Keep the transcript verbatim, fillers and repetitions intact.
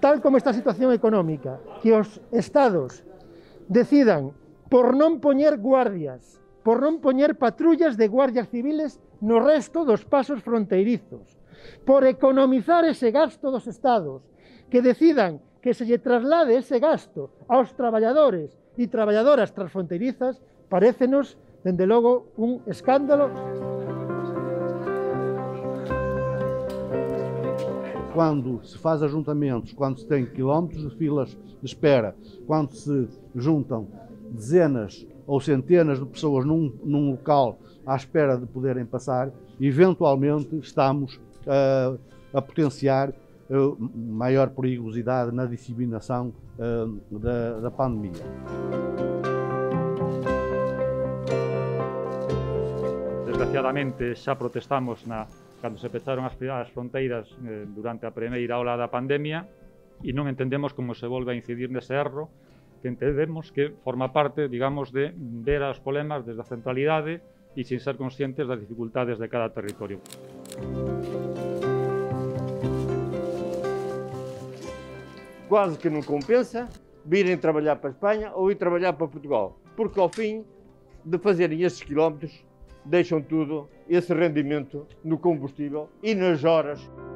tal como está a situación económica, que os estados decidan por non poñer guardias, por non poñer patrullas de guardias civiles no resto dos pasos fronteirizos, por economizar ese gasto dos estados, que decidan que se lle traslade ese gasto aos traballadores e traballadoras transfronteirizas, parécenos, dende logo, un escándalo. Quando se faz ajuntamentos, quando se tem quilómetros de filas de espera, quando se juntam dezenas ou centenas de pessoas num, num local à espera de poderem passar, eventualmente estamos a, a potenciar maior perigosidade na disseminação uh, da, da pandemia. Desgraciadamente, xa protestamos na, cando se pecharon as, as fronteiras eh, durante a primeira ola da pandemia e non entendemos como se volve a incidir nese erro, que entendemos que forma parte, digamos, de ver os problemas desde a centralidade e sin ser conscientes das dificultades de cada territorio. Quase que não compensa virem trabalhar para a Espanha ou ir trabalhar para Portugal, porque ao fim de fazerem esses quilómetros, deixam tudo, esse rendimento no combustível e nas horas.